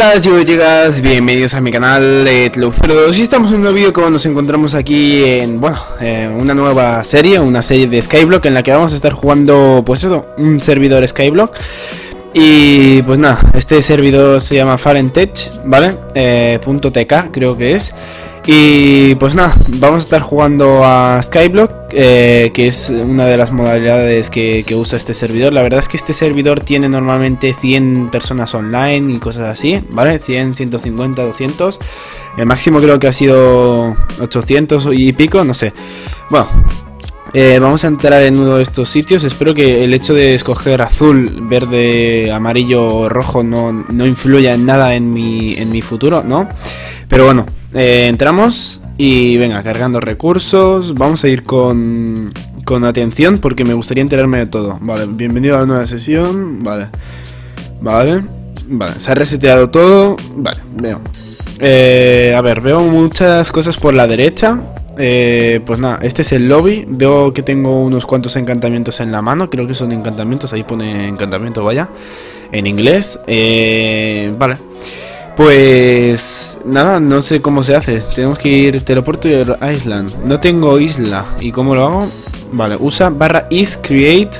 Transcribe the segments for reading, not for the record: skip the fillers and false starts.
Hola chicos y chicas, bienvenidos a mi canal Edlux02. Y estamos en un nuevo vídeo que nos encontramos aquí en, una nueva serie, una serie de Skyblock en la que vamos a estar jugando, pues eso, un servidor Skyblock. Y pues nada, este servidor se llama Farentech, ¿vale? .tk creo que es. Y pues nada, vamos a estar jugando a Skyblock, que es una de las modalidades que usa este servidor. La verdad es que este servidor tiene normalmente 100 personas online y cosas así, ¿vale? 100, 150, 200. El máximo creo que ha sido 800 y pico, no sé. Bueno, vamos a entrar en uno de estos sitios. Espero que el hecho de escoger azul, verde, amarillo o rojo no influya en nada en mi futuro, ¿no? Pero bueno, entramos y venga, cargando recursos. Vamos a ir con atención porque me gustaría enterarme de todo. Vale, bienvenido a la nueva sesión. Vale, se ha reseteado todo. Vale, veo. A ver, veo muchas cosas por la derecha. Pues nada, este es el lobby. Veo que tengo unos cuantos encantamientos en la mano. Creo que son encantamientos, ahí pone encantamiento, vaya, en inglés. Vale. Pues nada, no sé cómo se hace. Tenemos que ir teleporto y island. No tengo isla. ¿Y cómo lo hago? Vale, usa /is create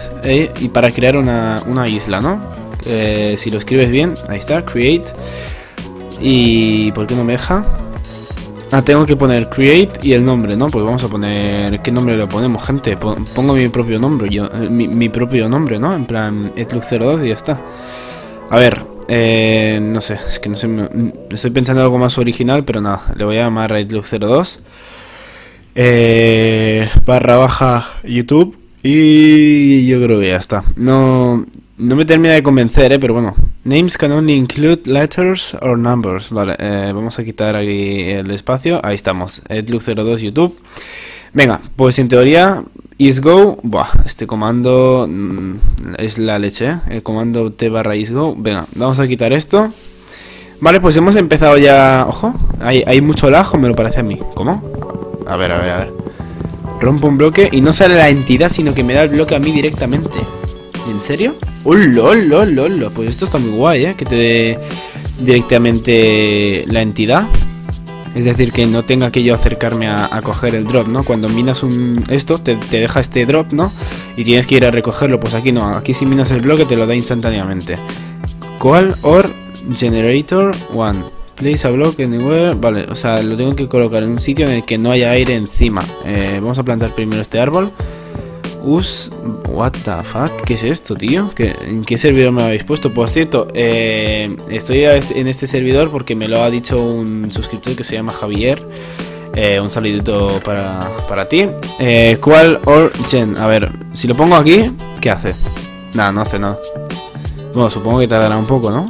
y para crear una isla, ¿no? Si lo escribes bien, ahí está, create. ¿Y por qué no me deja? Ah, tengo que poner create y el nombre, ¿no? Pues vamos a poner... ¿Qué nombre le ponemos, gente? Pongo mi propio nombre, yo, mi propio nombre, ¿no? En plan, Edlux02 y ya está. A ver... no sé, es que no sé, estoy pensando en algo más original, pero nada, le voy a llamar RedLook02 / YouTube y yo creo que ya está. No me termina de convencer, pero bueno. Names can only include letters or numbers. Vale, vamos a quitar aquí el espacio, ahí estamos, RedLook02 YouTube. Venga, pues en teoría... isgo, buah, este comando es la leche, ¿eh? El comando t/isgo, venga, vamos a quitar esto. Vale, pues hemos empezado ya, ojo, hay mucho lajo, me lo parece a mí. ¿Cómo? A ver. Rompo un bloque y no sale la entidad, sino que me da el bloque a mí directamente. ¿En serio? ¡Hola! Pues esto está muy guay, ¿eh? Que te dé directamente la entidad. Es decir, que no tenga que yo acercarme a coger el drop, ¿no? Cuando minas esto, te deja este drop, ¿no? Y tienes que ir a recogerlo, pues aquí no. Aquí si minas el bloque te lo da instantáneamente. Call or generator 1. Place a block anywhere. Vale, o sea, lo tengo que colocar en un sitio en el que no haya aire encima. Vamos a plantar primero este árbol. What the fuck, ¿qué es esto, tío? ¿En qué servidor me habéis puesto? Por cierto, estoy en este servidor porque me lo ha dicho un suscriptor que se llama Javier. Un saludito para ti. ¿Cuál or gen? A ver, si lo pongo aquí, ¿qué hace? Nada, no hace nada. Bueno, supongo que tardará un poco, ¿no?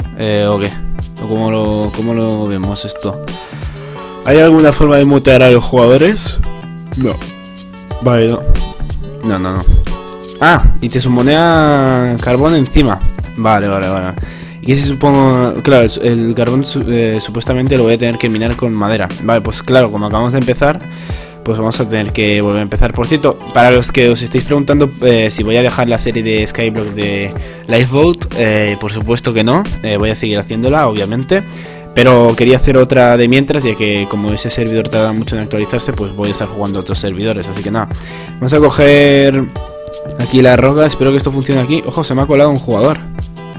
¿O qué? ¿O cómo lo vemos esto? ¿Hay alguna forma de mutear a los jugadores? No. Vale, no. No. Ah, y te sumonea carbón encima. Vale. Y ese supongo... Claro, el carbón supuestamente lo voy a tener que minar con madera. Vale, pues claro, como acabamos de empezar, pues vamos a tener que volver a empezar. Por cierto, para los que os estáis preguntando si voy a dejar la serie de Skyblock de Lifeboat, por supuesto que no. Voy a seguir haciéndola, obviamente. Pero quería hacer otra de mientras, ya que como ese servidor tarda mucho en actualizarse, pues voy a estar jugando a otros servidores, así que nada. Vamos a coger aquí la roca, espero que esto funcione aquí. Ojo, se me ha colado un jugador.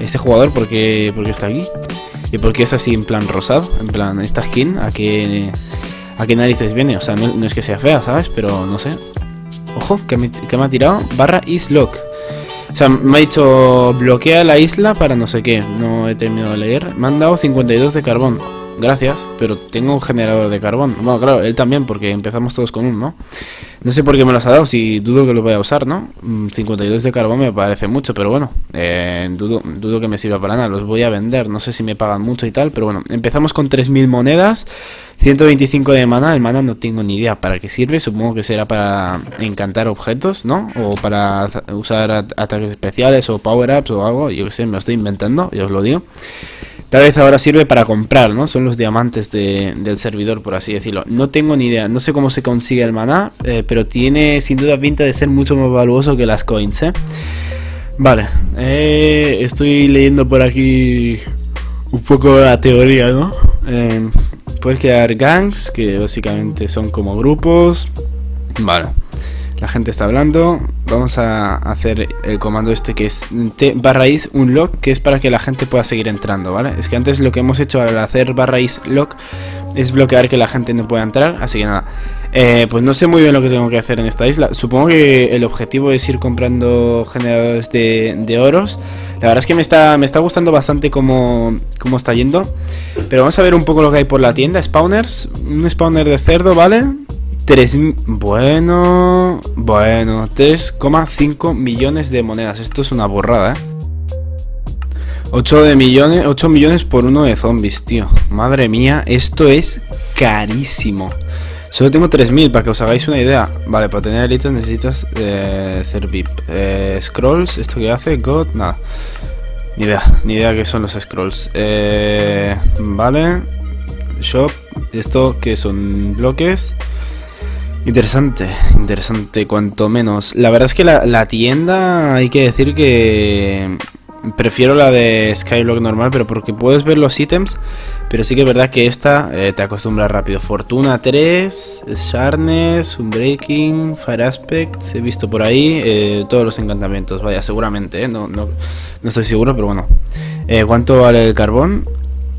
Este jugador, ¿por qué está aquí? ¿Y por qué es así en plan rosado? En plan, esta skin, ¿a qué narices viene? O sea, no es que sea fea, ¿sabes? Pero no sé. Ojo, que me ha tirado /islock. O sea, me ha dicho bloquea la isla para no sé qué. No he terminado de leer. Me han dado 52 de carbón. Gracias, pero tengo un generador de carbón. Bueno, claro, él también, porque empezamos todos con uno, ¿no? No sé por qué me los ha dado, si dudo que lo vaya a usar, ¿no? 52 de carbón me parece mucho, pero bueno, dudo que me sirva para nada. Los voy a vender, no sé si me pagan mucho y tal, pero bueno. Empezamos con 3.000 monedas, 125 de mana. El mana no tengo ni idea para qué sirve. Supongo que será para encantar objetos, ¿no? O para usar ataques especiales o power-ups o algo. Yo qué sé, me lo estoy inventando, yo os lo digo. Tal vez ahora sirve para comprar, ¿no? Son los diamantes del servidor, por así decirlo. No tengo ni idea, no sé cómo se consigue el maná, pero tiene sin duda pinta de ser mucho más valuoso que las coins, ¿eh? Vale, estoy leyendo por aquí un poco la teoría, ¿no? Puedes crear gangs, que básicamente son como grupos. Vale, la gente está hablando. Vamos a hacer el comando este que es t/is unlock, que es para que la gente pueda seguir entrando, ¿vale? Es que antes lo que hemos hecho al hacer /is lock es bloquear que la gente no pueda entrar. Así que nada, pues no sé muy bien lo que tengo que hacer en esta isla. Supongo que el objetivo es ir comprando generadores de oros. La verdad es que me está gustando bastante cómo está yendo. Pero vamos a ver un poco lo que hay por la tienda. Spawners, un spawner de cerdo, ¿vale? 3,5 millones de monedas. Esto es una borrada, ¿eh? 8 millones por uno de zombies, tío. Madre mía, esto es carísimo. Solo tengo 3.000, para que os hagáis una idea. Vale, para tener elitos necesitas ser VIP. Scrolls, ¿esto qué hace? God, nada. Ni idea qué son los scrolls. Vale. Shop, ¿esto qué son? Bloques. Interesante, cuanto menos. La verdad es que la tienda, hay que decir que prefiero la de Skyblock normal, pero porque puedes ver los ítems. Pero sí que es verdad que esta te acostumbra rápido. Fortuna 3, Sharpness, Unbreaking, Fire Aspect, he visto por ahí, todos los encantamientos, vaya, seguramente, no estoy seguro, pero bueno. ¿Cuánto vale el carbón?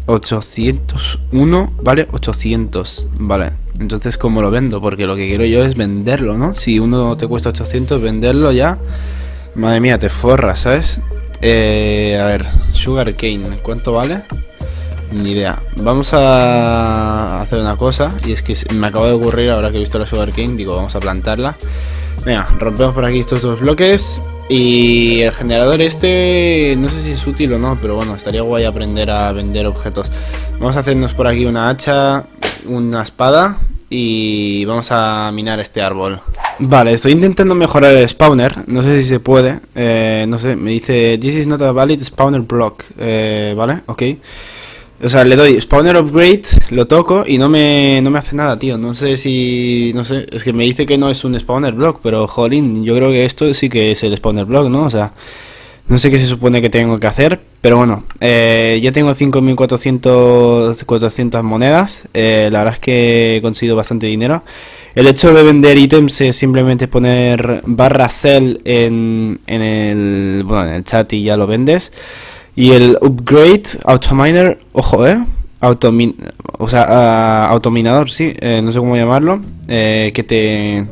801, vale, 800, vale. Entonces, ¿cómo lo vendo? Porque lo que quiero yo es venderlo, ¿no? Si uno te cuesta 800, venderlo ya, madre mía, te forras, ¿sabes? A ver, Sugar Cane, ¿cuánto vale? Ni idea. Vamos a hacer una cosa, y es que me acaba de ocurrir ahora que he visto la Sugar Cane, digo, vamos a plantarla. Venga, rompemos por aquí estos dos bloques. Y el generador este, no sé si es útil o no, pero bueno, estaría guay aprender a vender objetos. Vamos a hacernos por aquí una hacha, una espada, y vamos a minar este árbol. Vale, estoy intentando mejorar el spawner, no sé si se puede, no sé, me dice this is not a valid spawner block, vale, ok. O sea, le doy spawner upgrade, lo toco y no me hace nada, tío. No sé, es que me dice que no es un spawner block, pero jolín, yo creo que esto sí que es el spawner block, ¿no? O sea, no sé qué se supone que tengo que hacer, pero bueno, ya tengo 5.400 monedas, la verdad es que he conseguido bastante dinero. El hecho de vender ítems es simplemente poner /sell en el chat y ya lo vendes. Y el upgrade, autominer, ojo, autominador, sí, no sé cómo llamarlo, que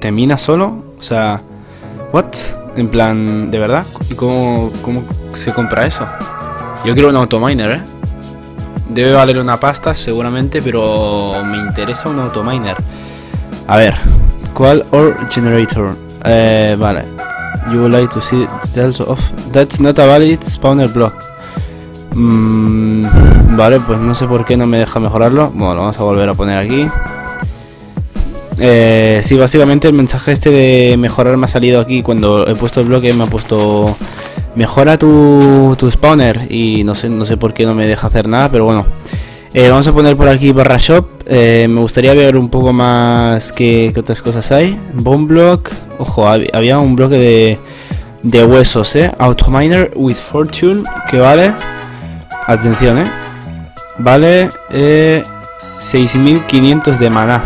te mina solo, o sea, what, en plan, de verdad, ¿y cómo se compra eso? Yo quiero un autominer, debe valer una pasta seguramente, pero me interesa un autominer. A ver, ¿cuál ore generator? Vale. You would like to see details of... That's not a valid spawner block. Vale, pues no sé por qué no me deja mejorarlo. Bueno, lo vamos a volver a poner aquí. Sí, básicamente el mensaje este de mejorar me ha salido aquí. Cuando he puesto el bloque me ha puesto mejora tu spawner. Y no sé por qué no me deja hacer nada, pero bueno. Vamos a poner por aquí /shop. Me gustaría ver un poco más qué otras cosas hay. Bone block. Ojo, había un bloque de huesos, Autominer with fortune. Que vale. Atención, Vale 6.500 de maná.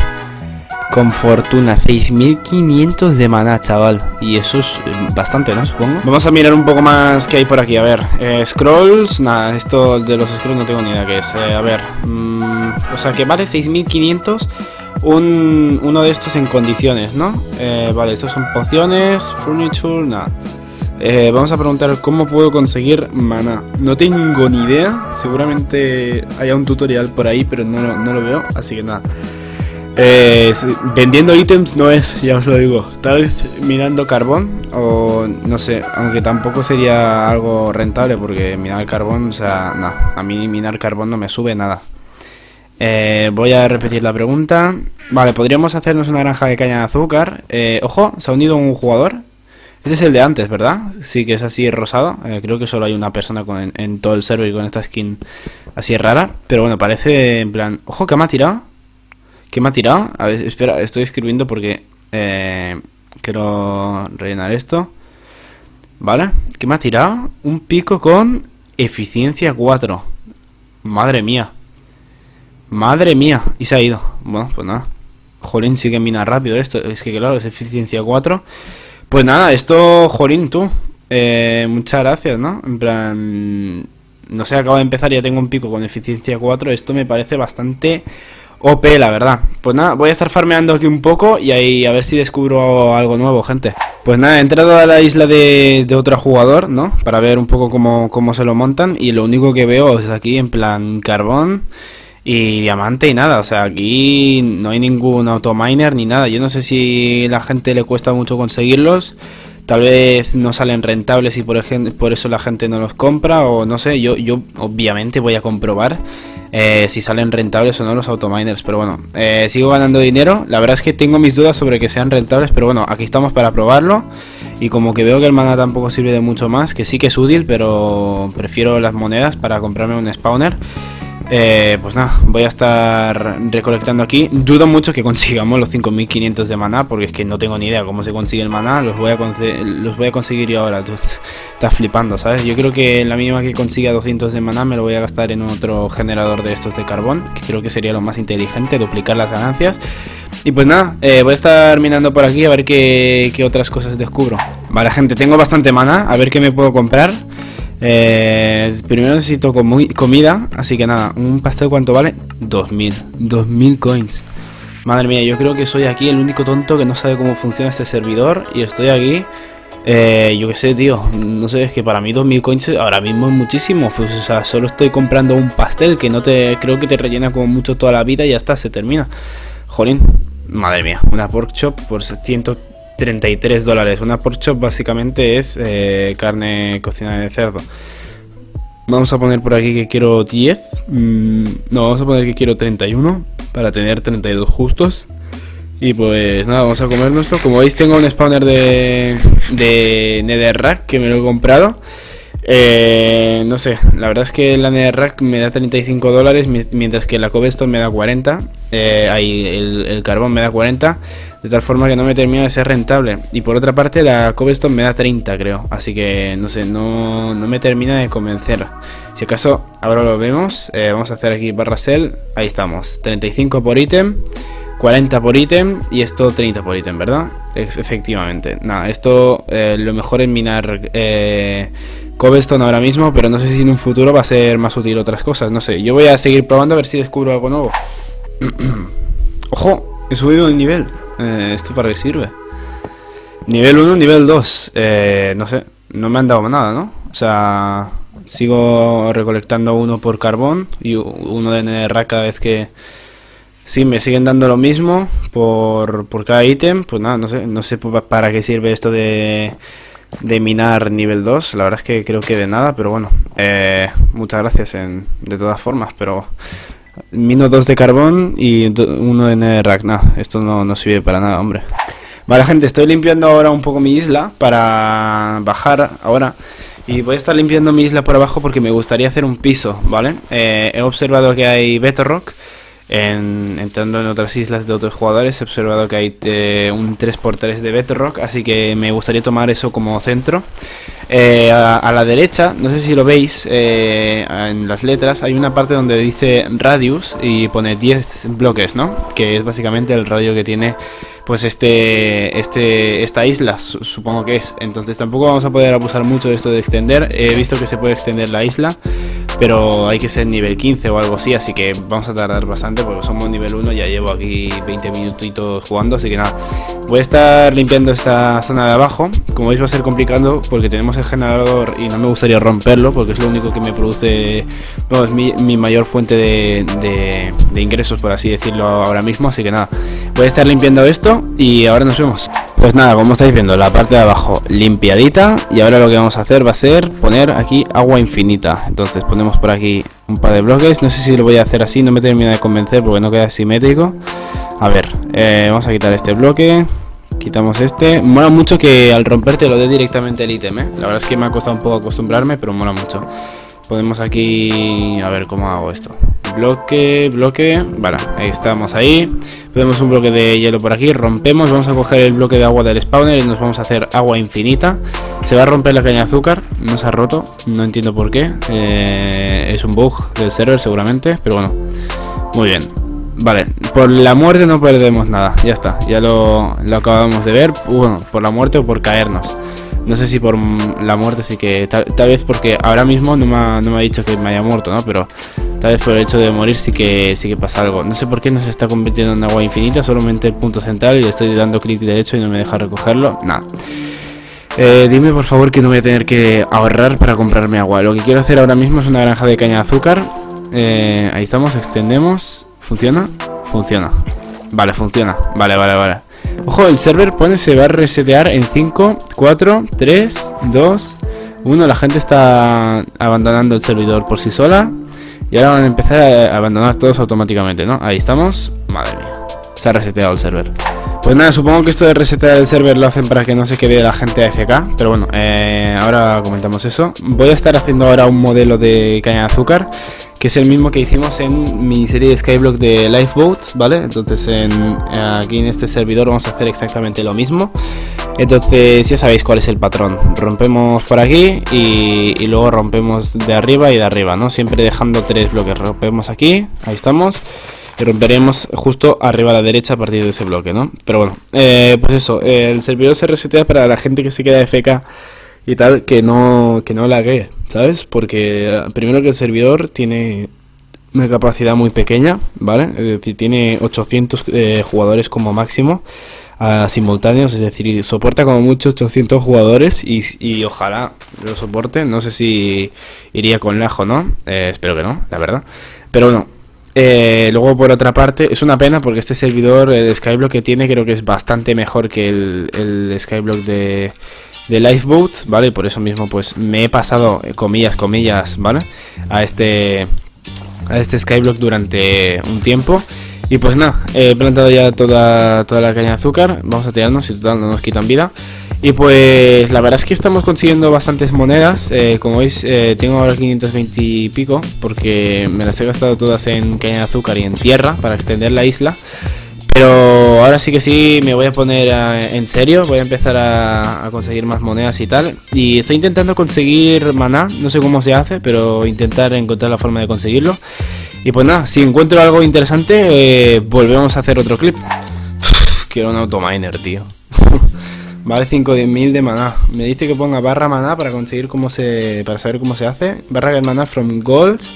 Con fortuna, 6.500 de maná, chaval. Y eso es bastante, ¿no? Supongo. Vamos a mirar un poco más que hay por aquí. A ver, scrolls, nada, esto de los scrolls no tengo ni idea qué es. A ver, o sea que vale 6.500 uno de estos en condiciones, ¿no? Vale, estos son pociones, furniture, nada. Vamos a preguntar cómo puedo conseguir maná. No tengo ni idea, seguramente haya un tutorial por ahí, pero no lo veo, así que nada. Vendiendo ítems no es, ya os lo digo. Tal vez mirando carbón, o no sé, aunque tampoco sería algo rentable, porque minar carbón, o sea, no, a mí minar carbón no me sube nada. Voy a repetir la pregunta. Vale, podríamos hacernos una granja de caña de azúcar. Ojo, se ha unido un jugador. Este es el de antes, ¿verdad? Sí, que es así rosado. Creo que solo hay una persona en todo el server con esta skin así rara. Pero bueno, parece en plan... Ojo, que me ha tirado. ¿Qué me ha tirado? A ver, espera, estoy escribiendo porque quiero rellenar esto. Vale, ¿qué me ha tirado? Un pico con eficiencia 4. Madre mía. Madre mía. Y se ha ido. Bueno, pues nada. Jolín, sí que mina rápido esto. Es que claro, es eficiencia 4. Pues nada, esto, jolín, tú. Muchas gracias, ¿no? En plan... No sé, acabo de empezar y ya tengo un pico con eficiencia 4. Esto me parece bastante OP, la verdad. Pues nada, voy a estar farmeando aquí un poco y ahí a ver si descubro algo nuevo, gente. Pues nada, he entrado a la isla de otro jugador, ¿no? Para ver un poco cómo se lo montan. Y lo único que veo es aquí en plan carbón y diamante y nada. O sea, aquí no hay ningún autominer ni nada. Yo no sé si a la gente le cuesta mucho conseguirlos. Tal vez no salen rentables y por eso la gente no los compra, o no sé, yo obviamente voy a comprobar si salen rentables o no los autominers, pero bueno, sigo ganando dinero. La verdad es que tengo mis dudas sobre que sean rentables, pero bueno, aquí estamos para probarlo. Y como que veo que el mana tampoco sirve de mucho más, que sí que es útil, pero prefiero las monedas para comprarme un spawner. Pues nada, voy a estar recolectando aquí. Dudo mucho que consigamos los 5500 de maná, porque es que no tengo ni idea cómo se consigue el maná. Los voy a conseguir yo ahora. Tú estás flipando, ¿sabes? Yo creo que la mínima que consiga 200 de maná me lo voy a gastar en otro generador de estos de carbón, que creo que sería lo más inteligente, duplicar las ganancias. Y pues nada, voy a estar mirando por aquí a ver qué otras cosas descubro. Vale, gente, tengo bastante maná, a ver qué me puedo comprar. Primero necesito comida, así que nada, un pastel, ¿cuánto vale? 2000 coins. Madre mía, yo creo que soy aquí el único tonto que no sabe cómo funciona este servidor. Y estoy aquí, yo qué sé, tío, no sé, es que para mí 2000 coins ahora mismo es muchísimo. Pues, o sea, solo estoy comprando un pastel que no te, creo que te rellena como mucho toda la vida y ya está, se termina. Jolín, madre mía, una pork chop por 133 dólares. Una pork chop básicamente es carne cocinada de cerdo. Vamos a poner por aquí que quiero 10. No, vamos a poner que quiero 31 para tener 32 justos. Y pues nada, vamos a comérnoslo. Como veis, tengo un spawner de netherrack que me lo he comprado. No sé, la verdad es que la netherrack me da 35 dólares, mientras que la cobblestone me da 40. Ahí el carbón me da 40, de tal forma que no me termina de ser rentable. Y por otra parte, la cobblestone me da 30, creo. Así que no sé, no me termina de convencer. Si acaso, ahora lo vemos. Vamos a hacer aquí barra sell. Ahí estamos, 35 por ítem, 40 por ítem y esto 30 por ítem, ¿verdad? Efectivamente. Nada, esto lo mejor es minar cobblestone ahora mismo, pero no sé si en un futuro va a ser más útil otras cosas. No sé, yo voy a seguir probando a ver si descubro algo nuevo. ¡Ojo! He subido de nivel. ¿Esto para qué sirve? Nivel 1, nivel 2. No sé, no me han dado nada, ¿no? O sea, sigo recolectando uno por carbón y uno de netherrack cada vez que... Sí, me siguen dando lo mismo por cada ítem. Pues nada, no sé para qué sirve esto de minar nivel 2. La verdad es que creo que de nada, pero bueno, muchas gracias de todas formas. Pero mino 2 de carbón y 1 de netherrack. Nada, esto no sirve para nada, hombre. Vale, gente, estoy limpiando ahora un poco mi isla para bajar ahora. Y voy a estar limpiando mi isla por abajo porque me gustaría hacer un piso, ¿vale? He observado que hay Betorrock. Entrando en otras islas de otros jugadores he observado que hay un 3x3 de bedrock, así que me gustaría tomar eso como centro. A la derecha, no sé si lo veis, en las letras hay una parte donde dice radius y pone 10 bloques, ¿no? Que es básicamente el radio que tiene pues esta isla, supongo que es. Entonces tampoco vamos a poder abusar mucho de esto de extender. He visto que se puede extender la isla, pero hay que ser nivel 15 o algo así, así que vamos a tardar bastante porque somos nivel 1, ya llevo aquí 20 minutitos jugando, así que nada, voy a estar limpiando esta zona de abajo. Como veis va a ser complicado porque tenemos el generador y no me gustaría romperlo porque es lo único que me produce, bueno, es mi mayor fuente de ingresos, por así decirlo, ahora mismo, así que nada, voy a estar limpiando esto y ahora nos vemos. Pues nada, como estáis viendo, la parte de abajo limpiadita, y ahora lo que vamos a hacer va a ser poner aquí agua infinita. Entonces ponemos por aquí un par de bloques, no sé si lo voy a hacer así, no me termina de convencer porque no queda simétrico. A ver, vamos a quitar este bloque, quitamos este. Mola mucho que al romper te lo dé directamente el ítem, ¿eh? La verdad es que me ha costado un poco acostumbrarme, pero mola mucho. Ponemos aquí, a ver cómo hago esto. bloque, vale, ahí estamos, ahí tenemos un bloque de hielo por aquí, rompemos, vamos a coger el bloque de agua del spawner y nos vamos a hacer agua infinita. Se va a romper la caña de azúcar, no se ha roto, no entiendo por qué, es un bug del server seguramente, pero bueno, muy bien. Vale, por la muerte no perdemos nada, ya está, ya lo acabamos de ver, bueno, por la muerte o por caernos. No sé si por la muerte, sí que tal vez porque ahora mismo no me ha dicho que me haya muerto, ¿no? Pero tal vez por el hecho de morir sí que pasa algo. No sé por qué no se está convirtiendo en agua infinita, solamente el punto central y le estoy dando clic derecho y no me deja recogerlo, nada. Dime por favor que no voy a tener que ahorrar para comprarme agua. Lo que quiero hacer ahora mismo es una granja de caña de azúcar. Ahí estamos, extendemos. ¿Funciona? Funciona. Vale, funciona. Vale, vale, vale. Ojo, el server pone se va a resetear en 5, 4, 3, 2, 1. La gente está abandonando el servidor por sí sola. Y ahora van a empezar a abandonar todos automáticamente, ¿no? Ahí estamos. Madre mía. Se ha reseteado el server. Pues nada, supongo que esto de resetear el server lo hacen para que no se quede la gente AFK. Pero bueno, ahora comentamos eso. Voy a estar haciendo ahora un modelo de caña de azúcar, que es el mismo que hicimos en mi serie de Skyblock de Lifeboat, ¿vale? Entonces aquí en este servidor vamos a hacer exactamente lo mismo. Entonces ya sabéis cuál es el patrón. Rompemos por aquí y luego rompemos de arriba y de arriba, ¿no? Siempre dejando tres bloques. Rompemos aquí, ahí estamos. Y romperemos justo arriba a la derecha a partir de ese bloque, ¿no? Pero bueno, pues eso, el servidor se resetea para la gente que se queda AFK y tal, que no laguee, ¿sabes? Porque primero que el servidor tiene una capacidad muy pequeña, ¿vale? Es decir, tiene 800 jugadores como máximo simultáneos, es decir, soporta como mucho 800 jugadores y ojalá lo soporte. No sé si iría con lajo, ¿no? Espero que no, la verdad. Pero bueno. Luego por otra parte, es una pena porque este servidor, el Skyblock que tiene, creo que es bastante mejor que el Skyblock de Lifeboat, ¿vale? Por eso mismo pues me he pasado, comillas, comillas, ¿vale? A este Skyblock durante un tiempo. Y pues nada, he plantado ya toda la caña de azúcar. Vamos a tirarnos y total no nos quitan vida. Y pues la verdad es que estamos consiguiendo bastantes monedas, como veis tengo ahora 520 y pico porque me las he gastado todas en caña de azúcar y en tierra para extender la isla. Pero ahora sí que sí me voy a poner en serio, voy a empezar a conseguir más monedas y tal. Y estoy intentando conseguir maná, no sé cómo se hace, pero intentar encontrar la forma de conseguirlo. Y pues nada, si encuentro algo interesante volvemos a hacer otro clip. Quiero un autominer, tío. Vale, 5.000 de maná. Me dice que ponga barra maná para conseguir para saber cómo se hace. Barra maná from goals,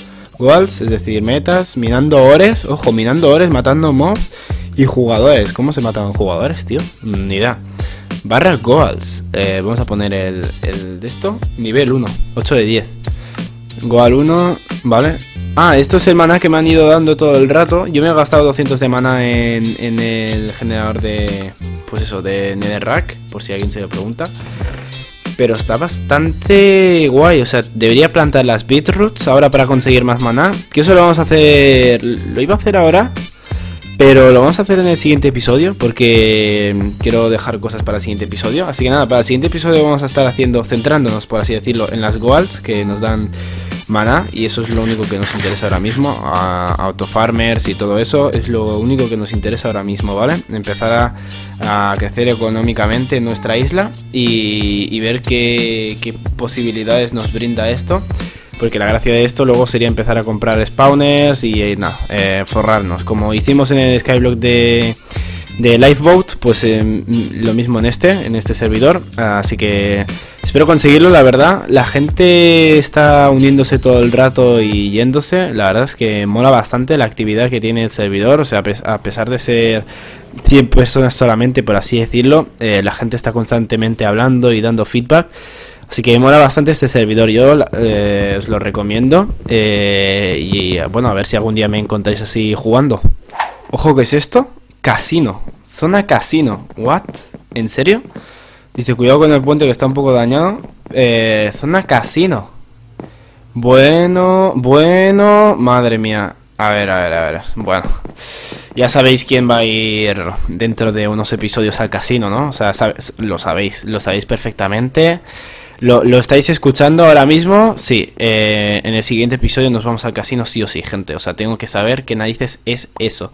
es decir, metas, minando ores, ojo, minando ores, matando mobs y jugadores. ¿Cómo se matan jugadores, tío? Ni idea. Barra goals. Vamos a poner el de esto. Nivel 1, 8 de 10. Goal 1, vale. Ah, esto es el maná que me han ido dando todo el rato. Yo me he gastado 200 de maná en el generador de... Pues eso, de Netherrack, por si alguien se lo pregunta. Pero está bastante guay, o sea, debería plantar las beetroots ahora para conseguir más maná. Que eso lo vamos a hacer, lo iba a hacer ahora, pero lo vamos a hacer en el siguiente episodio, porque quiero dejar cosas para el siguiente episodio. Así que nada, para el siguiente episodio vamos a estar centrándonos, por así decirlo, en las goals que nos dan maná, y eso es lo único que nos interesa ahora mismo. Autofarmers y todo eso es lo único que nos interesa ahora mismo, ¿vale? Empezar a crecer económicamente en nuestra isla y ver qué posibilidades nos brinda esto, porque la gracia de esto luego sería empezar a comprar spawners y nada, forrarnos como hicimos en el Skyblock de Lifeboat, pues lo mismo en este servidor. Así que espero conseguirlo, la verdad. La gente está uniéndose todo el rato y yéndose. La verdad es que mola bastante la actividad que tiene el servidor. O sea, a pesar de ser 100 personas solamente, por así decirlo, la gente está constantemente hablando y dando feedback. Así que mola bastante este servidor, yo os lo recomiendo. Y bueno, a ver si algún día me encontráis así jugando. Ojo, ¿qué es esto? Casino, zona casino. ¿What? ¿En serio? Dice, cuidado con el puente que está un poco dañado. Zona casino. Bueno, bueno. Madre mía. A ver, a ver, a ver. Bueno. Ya sabéis quién va a ir dentro de unos episodios al casino, ¿no? O sea, lo sabéis perfectamente. ¿Lo estáis escuchando ahora mismo? Sí, en el siguiente episodio nos vamos al casino sí o sí, gente. O sea, tengo que saber qué narices es eso.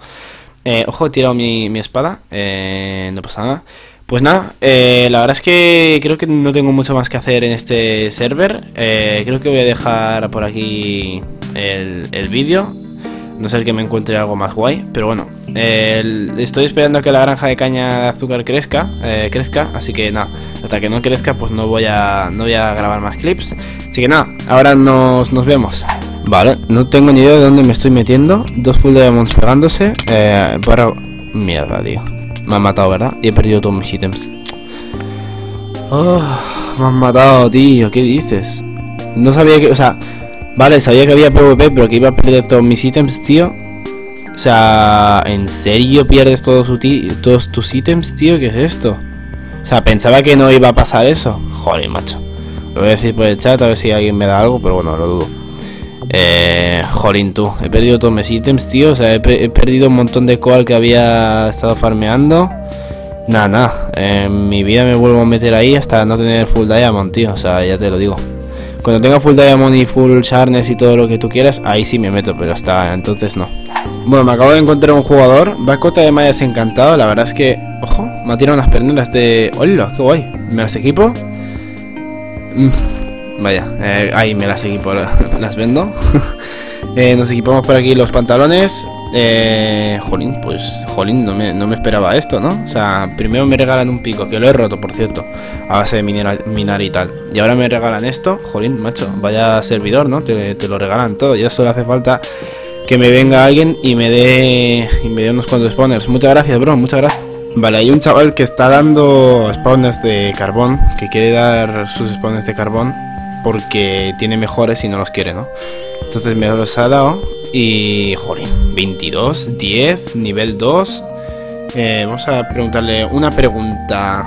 Ojo, he tirado mi espada. No pasa nada. Pues nada, la verdad es que creo que no tengo mucho más que hacer en este server. Creo que voy a dejar por aquí el vídeo. No sé, que me encuentre algo más guay. Pero bueno, estoy esperando a que la granja de caña de azúcar crezca. Así que nada, hasta que no crezca pues no voy a grabar más clips. Así que nada, ahora nos vemos. Vale, no tengo ni idea de dónde me estoy metiendo. Dos full diamonds pegándose. Para... Mierda, tío. Me han matado, ¿verdad? Y he perdido todos mis ítems. Oh, me han matado, tío. ¿Qué dices? No sabía que... O sea... Vale, sabía que había PvP, pero que iba a perder todos mis ítems, tío. O sea, ¿en serio pierdes todos tus ítems, tío? ¿Qué es esto? O sea, pensaba que no iba a pasar eso. Joder, macho. Lo voy a decir por el chat, a ver si alguien me da algo, pero bueno, lo dudo. Jolín, tú. He perdido todos mis ítems, tío. O sea, he perdido un montón de coal que había estado farmeando. Nada. En mi vida me vuelvo a meter ahí hasta no tener full diamond, tío. O sea, ya te lo digo. Cuando tenga full diamond y full sharpness y todo lo que tú quieras, ahí sí me meto, pero hasta entonces no. Bueno, me acabo de encontrar un jugador. Bacota de Mayas encantado, la verdad es que... Ojo, me ha tirado unas pernuras de... ¡Hola, qué guay! ¿Me las equipo? Vaya, ahí me las equipo, las vendo. Nos equipamos por aquí los pantalones. Jolín, pues... Jolín, no me esperaba esto, ¿no? O sea, primero me regalan un pico, que lo he roto, por cierto, a base de minar y tal. Y ahora me regalan esto. Jolín, macho, vaya servidor, ¿no? Te lo regalan todo. Ya solo hace falta que me venga alguien y me dé unos cuantos spawners. Muchas gracias, bro, muchas gracias. Vale, hay un chaval que está dando spawners de carbón, que quiere dar sus spawners de carbón porque tiene mejores y no los quiere, ¿no? Entonces me los ha dado. Y, jolín, 22, 10, nivel 2. Vamos a preguntarle una pregunta.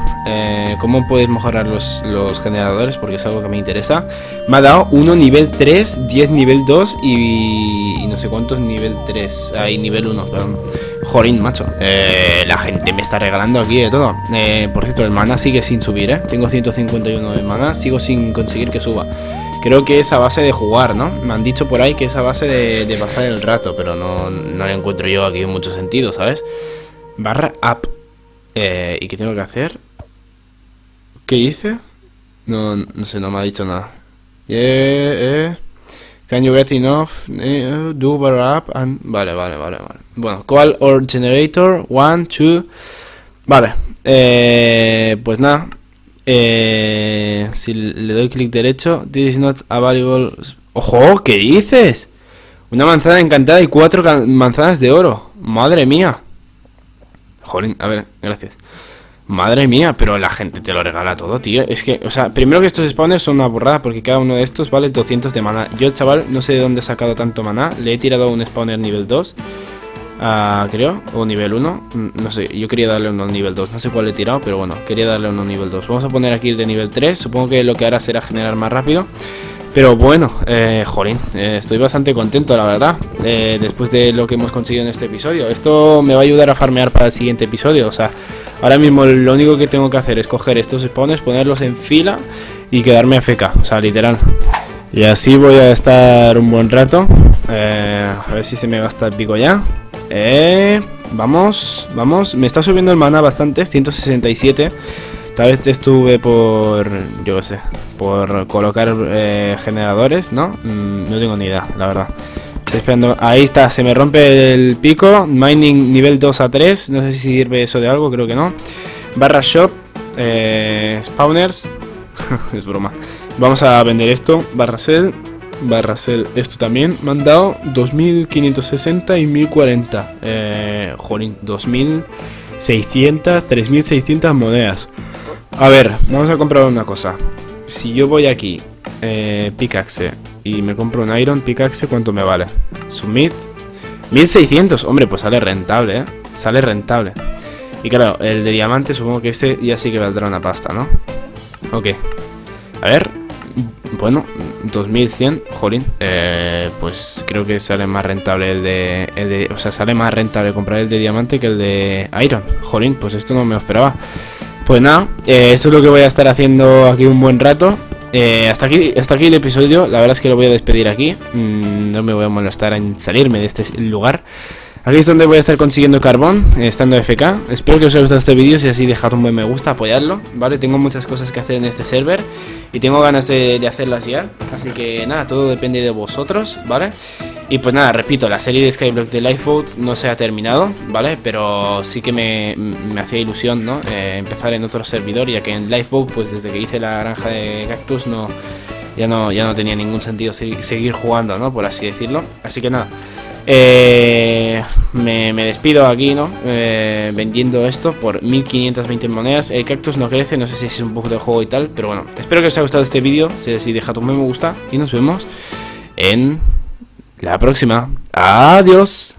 ¿Cómo puedes mejorar los generadores? Porque es algo que me interesa. Me ha dado 1 nivel 3, 10 nivel 2 y no sé cuántos nivel 3. Hay nivel 1, perdón. Jolín, macho. La gente me está regalando aquí de todo. Por cierto, el mana sigue sin subir, ¿eh? Tengo 151 de mana, sigo sin conseguir que suba. Creo que es a base de jugar, ¿no? Me han dicho por ahí que es a base de pasar el rato, pero no le encuentro yo aquí en mucho sentido, ¿sabes? Barra app. ¿Y qué tengo que hacer? ¿Qué hice? No sé, no me ha dicho nada. Can you get enough? Do barra app and... Vale. Bueno, call or generator. 1, 2... Vale. Pues nada. Si le doy clic derecho, this is not available. ¡Ojo! ¿Qué dices? Una manzana encantada y 4 manzanas de oro. ¡Madre mía! Jolín, a ver, gracias. Madre mía, pero la gente te lo regala todo, tío. Es que, o sea, primero que estos spawners son una burrada, porque cada uno de estos vale 200 de maná. Yo, chaval, no sé de dónde he sacado tanto maná. Le he tirado un spawner nivel 2, creo, o nivel 1, no sé, yo quería darle uno al nivel 2, no sé cuál le he tirado, pero bueno, quería darle uno al nivel 2. Vamos a poner aquí el de nivel 3, supongo que lo que hará será generar más rápido. Pero bueno, jolín, estoy bastante contento, la verdad, después de lo que hemos conseguido en este episodio. Esto me va a ayudar a farmear para el siguiente episodio. O sea, ahora mismo lo único que tengo que hacer es coger estos spawns, ponerlos en fila y quedarme AFK, o sea, literal. Y así voy a estar un buen rato. A ver si se me gasta el pico ya. Vamos, me está subiendo el mana bastante, 167. Tal vez estuve por, yo qué sé, por colocar generadores, ¿no? No tengo ni idea, la verdad. Estoy esperando, ahí está, se me rompe el pico. Mining nivel 2 a 3, no sé si sirve eso de algo, creo que no. Barra shop, spawners, es broma. Vamos a vender esto, barra sell, esto también. Me han dado 2560 y 1040. Jolín, 2600, 3600 monedas. A ver, vamos a comprar una cosa. Si yo voy aquí, pickaxe, y me compro un iron pickaxe, ¿cuánto me vale? Submit. 1600, hombre, pues sale rentable, ¿eh? Sale rentable. Y claro, el de diamante supongo que este ya sí que valdrá una pasta, ¿no? Ok. A ver, bueno, 2100, jolín. Pues creo que sale más rentable el de... O sea, sale más rentable comprar el de diamante que el de iron. Jolín, pues esto no me lo esperaba. Pues nada, esto es lo que voy a estar haciendo aquí un buen rato. Hasta aquí el episodio. La verdad es que lo voy a despedir aquí. No me voy a molestar en salirme de este lugar. Aquí es donde voy a estar consiguiendo carbón, estando FK. Espero que os haya gustado este vídeo, si así dejad un buen me gusta, apoyadlo, ¿vale? Tengo muchas cosas que hacer en este server y tengo ganas de hacerlas ya. Así que nada, todo depende de vosotros, ¿vale? Y pues nada, repito, la serie de Skyblock de Lifeboat no se ha terminado, ¿vale? Pero sí que me hacía ilusión, ¿no? Empezar en otro servidor, ya que en Lifeboat, pues desde que hice la granja de cactus ya no tenía ningún sentido seguir jugando, ¿no? Por así decirlo. Así que nada. Me despido aquí, ¿no? Vendiendo esto por 1520 monedas. El cactus no crece, no sé si es un poco de juego y tal, pero bueno, espero que os haya gustado este vídeo. Si dejad un me gusta y nos vemos en la próxima. Adiós.